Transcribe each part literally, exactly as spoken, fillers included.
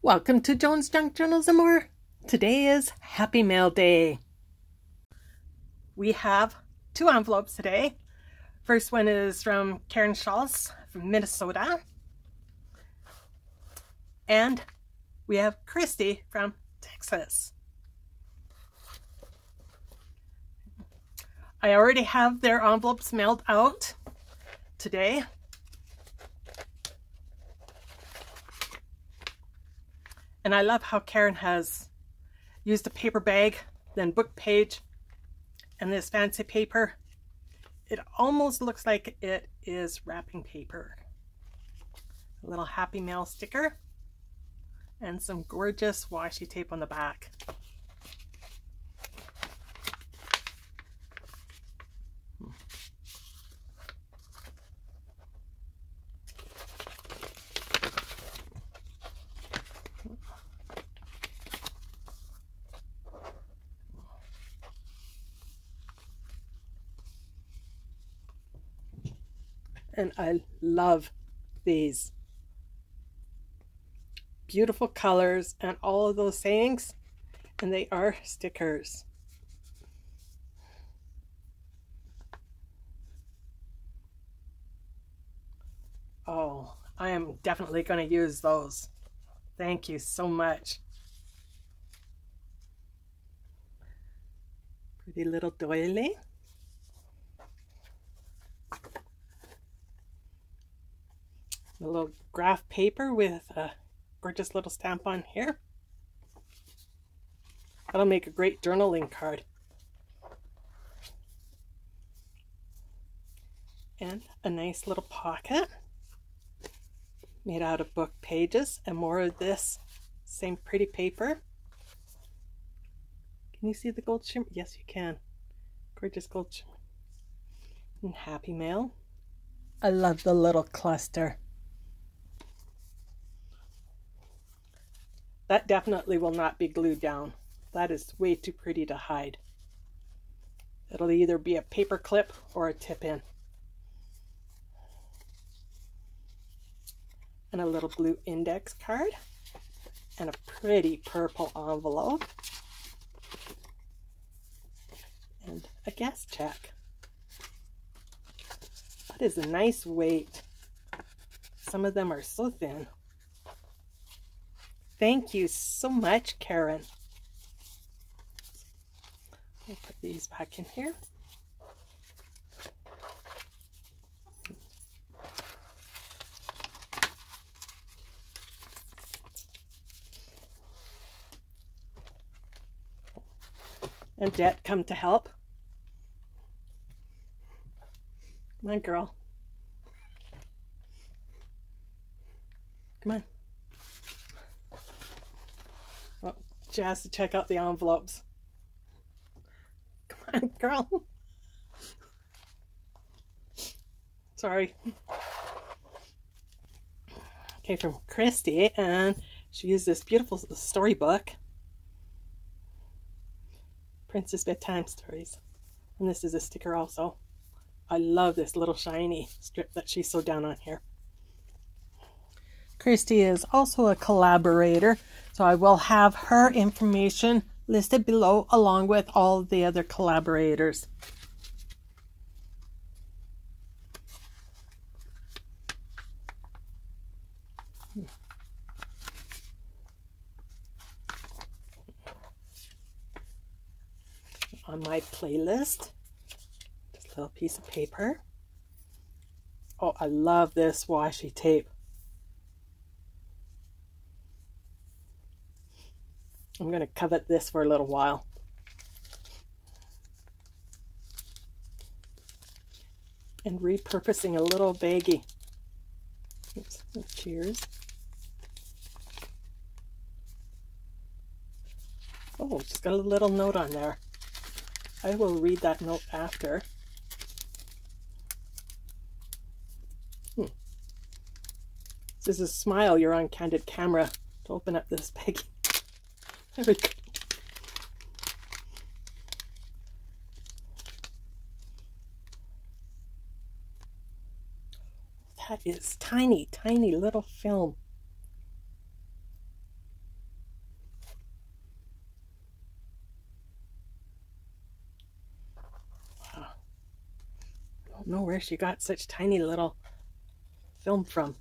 Welcome to Joan's Junk Journals and More. Today is Happy Mail Day. We have two envelopes today. First one is from Karen Schultz from Minnesota. And we have Christy from Texas. I already have their envelopes mailed out today. And I love how Karen has used a paper bag, then book page, and this fancy paper. It almost looks like it is wrapping paper. A little Happy Mail sticker and some gorgeous washi tape on the back. And I love these beautiful colors and all of those sayings, and they are stickers. Oh, I am definitely going to use those. Thank you so much. Pretty little doily. A little graph paper with a gorgeous little stamp on here. That'll make a great journaling card. And a nice little pocket made out of book pages and more of this same pretty paper. Can you see the gold shimmer? Yes, you can. Gorgeous gold shimmer. And Happy Mail. I love the little cluster. That definitely will not be glued down. That is way too pretty to hide. It'll either be a paper clip or a tip in. And a little blue index card. And a pretty purple envelope. And a gas check. That is a nice weight. Some of them are so thin. Thank you so much, Karen. I'll put these back in here. And Jet, come to help. Come on, girl. Come on. She has to check out the envelopes. Come on, girl. Sorry. Okay, from Christy, and she used this beautiful storybook, Princess Bedtime Stories. And this is a sticker also. I love this little shiny strip that she sewed down on here. Christy is also a collaborator, so I will have her information listed below along with all the other collaborators. On my playlist, this little piece of paper. Oh, I love this washi tape. I'm going to covet this for a little while. And repurposing a little baggie. Oops, cheers. Oh, just got a little note on there. I will read that note after. Hmm. This is a smile. You're on candid camera to open up this baggie. There we go. That is tiny, tiny little film. don't know where she got such tiny little film from.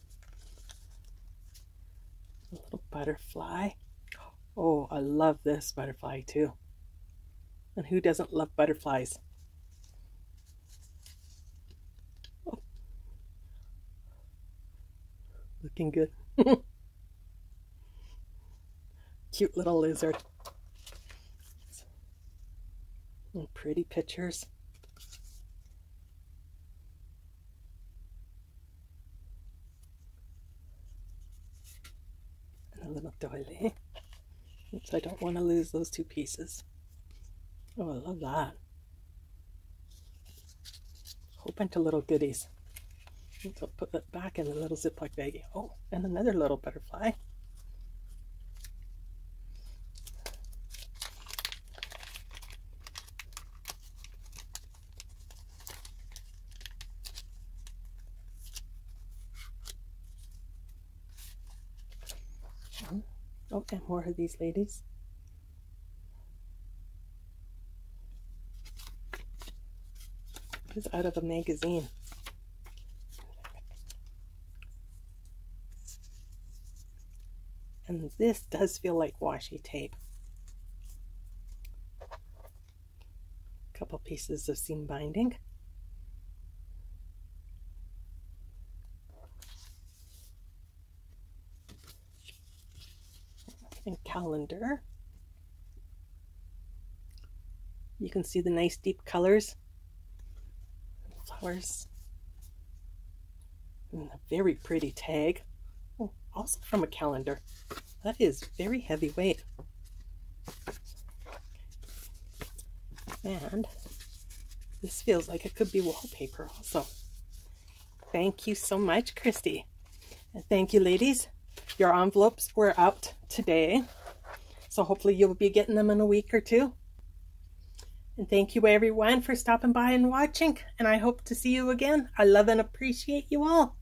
A little butterfly. Oh, I love this butterfly too. And who doesn't love butterflies? Oh. Looking good. Cute little lizard. And pretty pictures. A little doily. Oops, I don't want to lose those two pieces. Oh, I love that. A whole bunch of little goodies. Oops, I'll put that back in the little Ziploc baggie. Oh, and another little butterfly. Oh, and more of these ladies. This is out of a magazine. And this does feel like washi tape. A couple pieces of seam binding. And calendar. You can see the nice deep colors, flowers, and a very pretty tag. Oh, also from a calendar. That is very heavyweight. And this feels like it could be wallpaper also. Thank you so much, Christy. And thank you, ladies. Your envelopes were out today, so hopefully you'll be getting them in a week or two. And thank you everyone for stopping by and watching, and I hope to see you again. I love and appreciate you all.